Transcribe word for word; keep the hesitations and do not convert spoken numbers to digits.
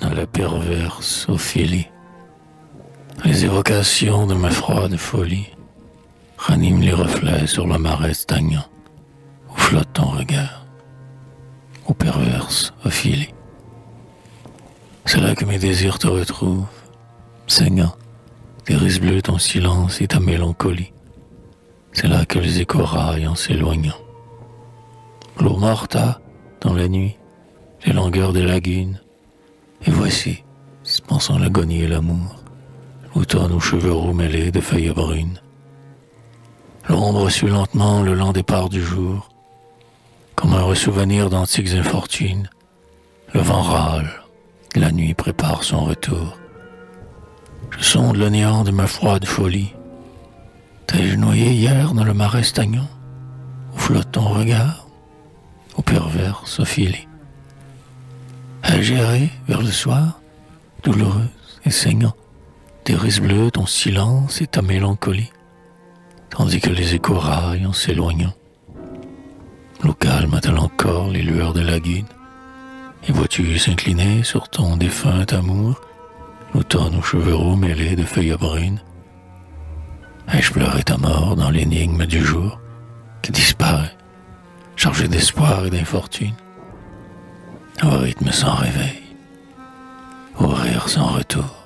à la perverse Ophélie. Les évocations de ma froide folie raniment les reflets sur le marais stagnant où flotte ton regard, ô perverse Ophélie. C'est là que mes désirs te retrouvent, saignant des risses bleues ton silence et ta mélancolie. C'est là que les échos raillent en s'éloignant. L'eau morte a, dans la nuit, les langueurs des lagunes. Et voici, dispensant l'agonie et l'amour, l'automne aux cheveux roux mêlés de feuilles brunes. L'ombre suit lentement le lent départ du jour. Comme un ressouvenir d'antiques infortunes, le vent râle, la nuit prépare son retour. Je sonde le néant de ma froide folie. T'ai-je noyé hier dans le marais stagnant où flotte ton regard, ô perverse Ophélie? Ai-je erré vers le soir, douloureuse et saignant, tes risses bleues, ton silence et ta mélancolie, tandis que les échos raillent en s'éloignant? L'eau calme a-t-elle encore les lueurs de la lagune? Et vois-tu s'incliner sur ton défunt amour l'automne aux cheveux roux mêlés de feuilles brunes? Ai-je pleuré ta mort dans l'énigme du jour qui disparaît, chargé d'espoir et d'infortune, au rythme sans réveil, au rire sans retour?